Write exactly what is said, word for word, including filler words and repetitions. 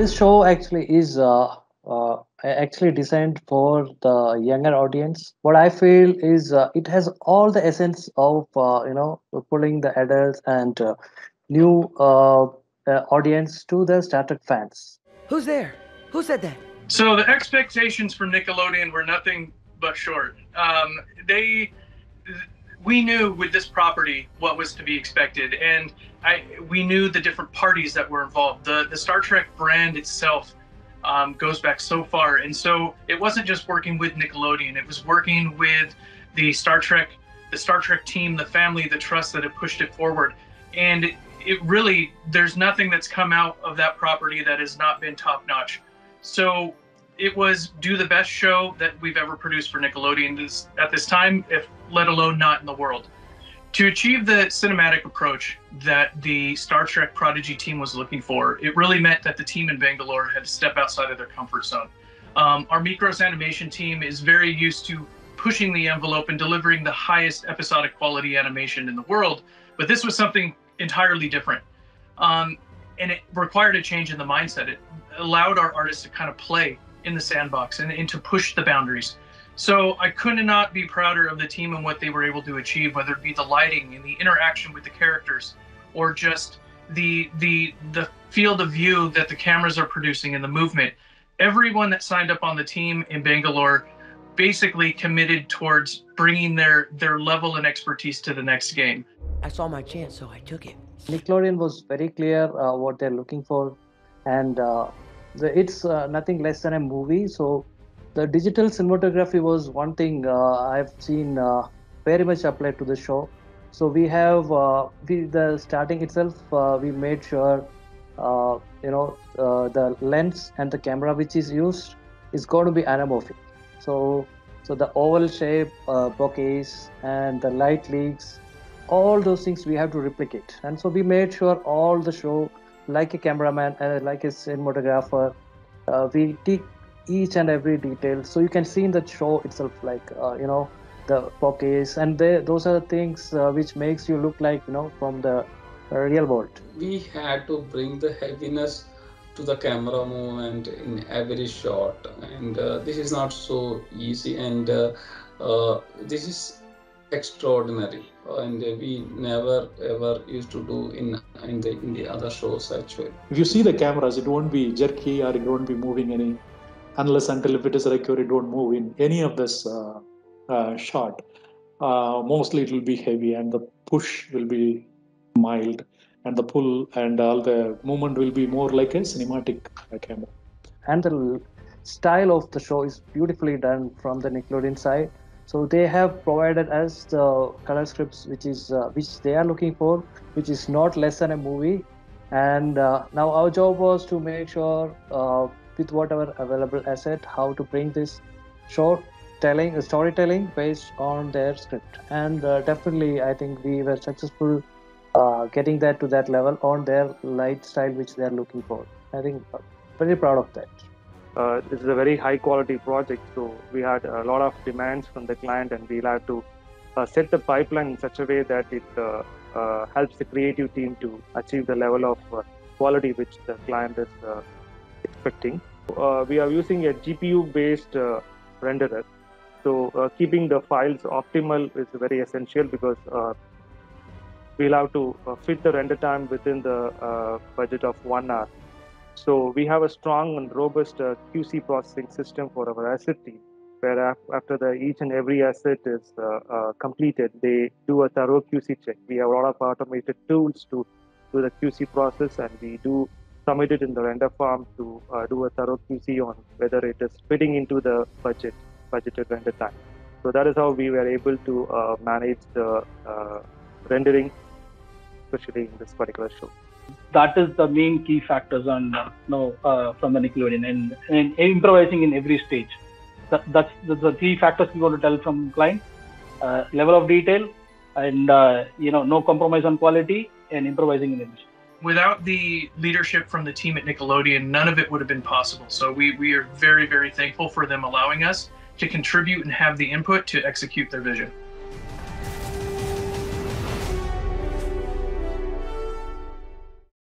this show actually is uh, uh, actually designed for the younger audience. What I feel is uh, it has all the essence of uh, you know pulling the adults and uh, new uh, uh, audience to the Star Trek fans. Who's there? Who said that? So the expectations for Nickelodeon were nothing but short. Um, they, we knew with this property what was to be expected, and I, we knew the different parties that were involved. The, the Star Trek brand itself um, goes back so far, and so it wasn't just working with Nickelodeon. It was working with the Star Trek, the Star Trek team, the family, the trust that had pushed it forward, and it, it really, there's nothing that's come out of that property that has not been top-notch. So it was do the best show that we've ever produced for Nickelodeon this, at this time, if let alone not in the world. To achieve the cinematic approach that the Star Trek Prodigy team was looking for, it really meant that the team in Bangalore had to step outside of their comfort zone. Um, our Mikros Animation team is very used to pushing the envelope and delivering the highest episodic quality animation in the world, but this was something entirely different. Um, and it required a change in the mindset. It allowed our artists to kind of play in the sandbox and, and to push the boundaries. So I could not be prouder of the team and what they were able to achieve, whether it be the lighting and the interaction with the characters, or just the the the field of view that the cameras are producing and the movement. Everyone that signed up on the team in Bangalore basically committed towards bringing their, their level and expertise to the next game. I saw my chance, so I took it. Nickelodeon was very clear uh, what they're looking for, and uh, the, it's uh, nothing less than a movie. So the digital cinematography was one thing uh, I've seen uh, very much applied to the show. So we have uh, the, the starting itself, uh, we made sure uh, you know uh, the lens and the camera which is used is going to be anamorphic. So so the oval shape, uh, bokehs, and the light leaks, all those things we have to replicate. And so we made sure all the show, like a cameraman and uh, like a cinematographer, uh, we take each and every detail. So you can see in the show itself, like, uh, you know, the bokehs, and they, those are the things uh, which makes you look like, you know, from the real world. We had to bring the heaviness to the camera movement in every shot. And uh, this is not so easy. And uh, uh, this is extraordinary, and we never ever used to do in in the, in the other shows actually. If you see the cameras, it won't be jerky or it won't be moving any, unless until if it is recurred, it won't move in any of this uh, uh, shot. Uh, mostly it will be heavy, and the push will be mild, and the pull and all the movement will be more like a cinematic uh, camera. And the style of the show is beautifully done from the Nickelodeon side. So they have provided us the color scripts which is uh, which they are looking for, which is not less than a movie. And uh, now our job was to make sure uh, with whatever available asset, how to bring this short telling, storytelling based on their script. And uh, definitely I think we were successful uh, getting that to that level on their light style which they are looking for. I think uh, very proud of that. Uh, this is a very high quality project, so we had a lot of demands from the client, and we'll have to uh, set the pipeline in such a way that it uh, uh, helps the creative team to achieve the level of uh, quality which the client is uh, expecting. Uh, we are using a G P U based uh, renderer, so uh, keeping the files optimal is very essential, because uh, we'll have to uh, fit the render time within the uh, budget of one hour. So we have a strong and robust uh, Q C processing system for our asset team, where after the each and every asset is uh, uh, completed, they do a thorough Q C check. We have a lot of automated tools to do the Q C process, and we do submit it in the render form to uh, do a thorough Q C on whether it is fitting into the budget, budgeted render time. So that is how we were able to uh, manage the uh, rendering, especially in this particular show. That is the main key factors on uh, no uh, from the Nickelodeon, and, and improvising in every stage. That, that's the, the three factors we want to tell from client: uh, level of detail, and uh, you know, no compromise on quality, and improvising in every stage. Without the leadership from the team at Nickelodeon, none of it would have been possible. So we we are very very thankful for them allowing us to contribute and have the input to execute their vision.